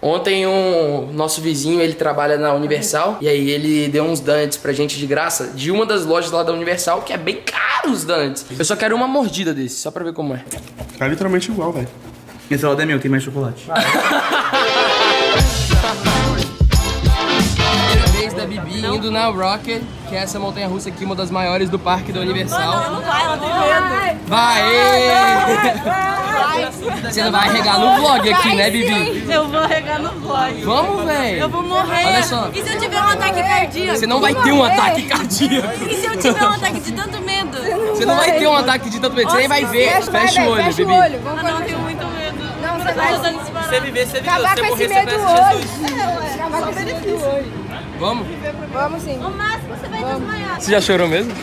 Ontem um nosso vizinho, ele trabalha na Universal, e aí ele deu uns donuts pra gente de graça de uma das lojas lá da Universal, que é bem caro os donuts. Eu só quero uma mordida desse, só pra ver como é. É literalmente igual, velho. Esse lado é meu, tem mais chocolate. Da Bibi indo na Rocket, que é essa montanha-russa aqui, uma das maiores do parque da Universal. Não, ela não vai, ela tem medo. Vai! Você não vai regar no vlog aqui, né, Bibi? Sim. Eu vou regar no vlog. Vamos, velho. Eu vou morrer. Olha só. E se eu tiver um ataque cardíaco? Você não vai ter um ataque cardíaco. E se eu tiver um ataque de tanto medo? Você não vai ter um ataque de tanto medo. Você nem vai ver. Fecha o olho, Bibi. Fecha o olho. Vamos lá. Você viver, você viveu, você morrer, você conhece Jesus. Vamos? Vamos sim. No máximo você vai desmaiar. Você já chorou mesmo?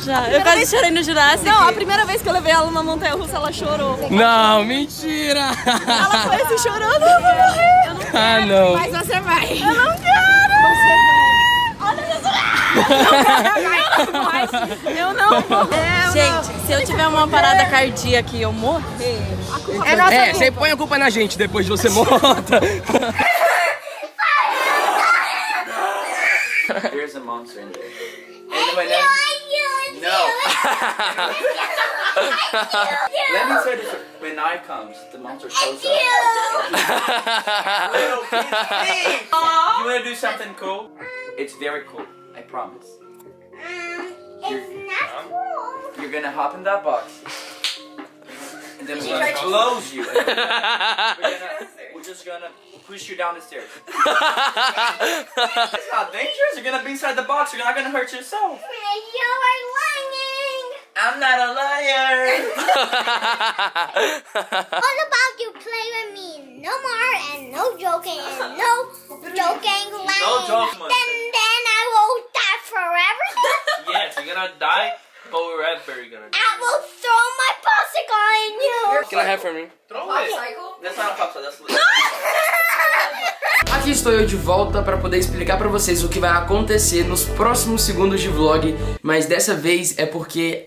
Já. Eu quase chorei no Jurassic. Não, a primeira vez que eu levei ela numa montanha russa, ela chorou. Não, mentira! Ela foi assim chorando, eu vou morrer. Eu não quero. Ah, não. Mas você vai. Eu não quero! Você vai. Olha Jesus! Eu não vou. Gente, se eu tiver uma parada cardíaca e eu morrer, a culpa é nossa. É, você põe a culpa na gente depois de você morta. There's a monster in there. Let me say this. When night comes, the monster shows up. Little kids, you wanna do something cool? It's very cool. I promise. It's not cool. You're gonna hop in that box, and then we're gonna close you. We're just gonna push you down the stairs. It's not dangerous. You're gonna be inside the box. You're not gonna hurt yourself. You are lying. I'm not a liar. All about you play with me. No more and no joking and no joking lying. No joking. Then I will die forever. Yes, you're gonna die forever. You're gonna die. I will throw my popsicle on you. Can I have for me? Throw it. That's not a popsicle. That's a Aqui estou eu de volta para poder explicar para vocês o que vai acontecer nos próximos segundos de vlog. Mas dessa vez é porque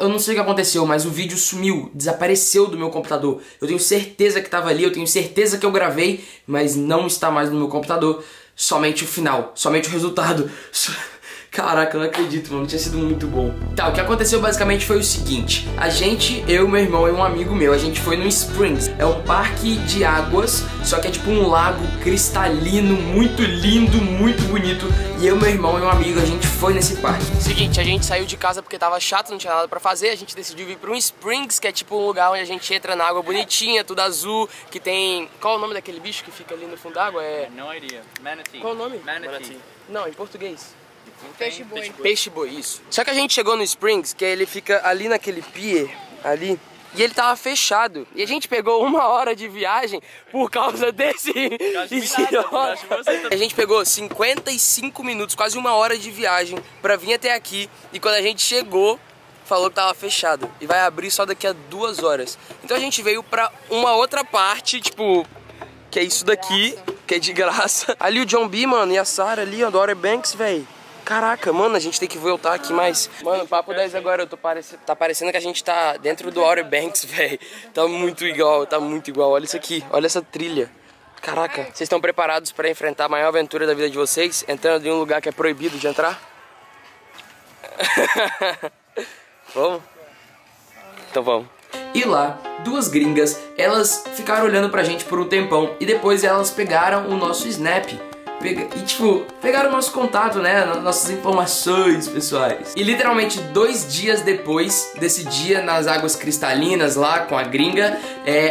eu não sei o que aconteceu, mas o vídeo sumiu, desapareceu do meu computador. Eu tenho certeza que estava ali, eu tenho certeza que eu gravei, mas não está mais no meu computador. Somente o final, somente o resultado. Caraca, eu não acredito, mano, tinha sido muito bom. Tá, o que aconteceu basicamente foi o seguinte. A gente, eu, meu irmão e um amigo meu, a gente foi no Springs. É um parque de águas, só que é tipo um lago cristalino, muito lindo, muito bonito. E eu, meu irmão e um amigo, a gente foi nesse parque. Seguinte, a gente saiu de casa porque tava chato, não tinha nada pra fazer. A gente decidiu vir pra um Springs, que é tipo um lugar onde a gente entra na água bonitinha, tudo azul, que tem... Qual é o nome daquele bicho que fica ali no fundo da água? É... Não idea. Manatee. Qual é o nome? Manatee. Não, em português. Peixe-boi. Peixe-boi, isso. Só que a gente chegou no Springs, que ele fica ali naquele pier, ali, e ele tava fechado. E a gente pegou 1 hora de viagem por causa desse... A gente pegou 55 minutos, quase 1 hora de viagem pra vir até aqui. E quando a gente chegou, falou que tava fechado. E vai abrir só daqui a 2 horas. Então a gente veio pra uma outra parte, tipo... Que é isso daqui, que é de graça. Ali o John B, mano, e a Sarah ali, ó, do Outer Banks, velho. Caraca, mano, a gente tem que voltar aqui mais. Mano, papo 10 agora, tá parecendo que a gente tá dentro do Outer Banks, velho. Tá muito igual, olha isso aqui, olha essa trilha. Caraca, vocês estão preparados pra enfrentar a maior aventura da vida de vocês? Entrando em um lugar que é proibido de entrar? Vamos? Então vamos. E lá, 2 gringas, elas ficaram olhando pra gente por um tempão. E depois elas pegaram o nosso Snap. E tipo, pegaram o nosso contato, né, nossas informações pessoais. E literalmente 2 dias depois desse dia nas águas cristalinas lá com a gringa,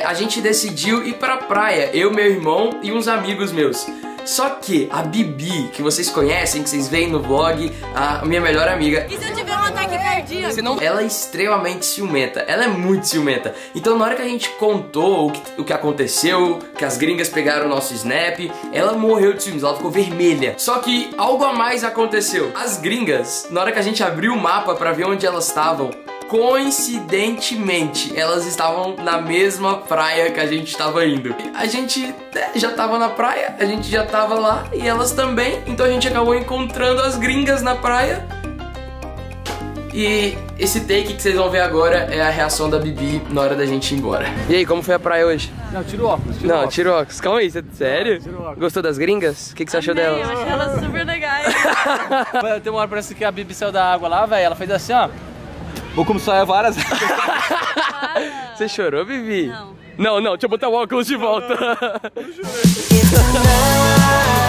a gente decidiu ir pra praia, eu, meu irmão e uns amigos meus. Só que a Bibi, que vocês conhecem, que vocês veem no vlog, a minha melhor amiga... E se eu tiver um ataque cardíaco? Ela é extremamente ciumenta, ela é muito ciumenta. Então na hora que a gente contou o que aconteceu, que as gringas pegaram o nosso Snap, ela morreu de ciúmes, ela ficou vermelha. Só que algo a mais aconteceu. As gringas, na hora que a gente abriu o mapa pra ver onde elas estavam, coincidentemente, elas estavam na mesma praia que a gente estava indo. A gente já estava na praia, a gente já estava lá e elas também. Então a gente acabou encontrando as gringas na praia E esse take que vocês vão ver agora é a reação da Bibi na hora da gente ir embora. E aí, como foi a praia hoje? Não, tira o óculos. Não, tira o óculos. Calma aí, você... sério? Não, óculos. Gostou das gringas? O que você achou delas? Eu achei elas super legais. Tem uma hora parece que a Bibi saiu da água lá, velho. Ela fez assim, ó. Vou começar a várias. Você chorou, Bibi? Não. Não, não, deixa eu botar o óculos de volta. Não, não.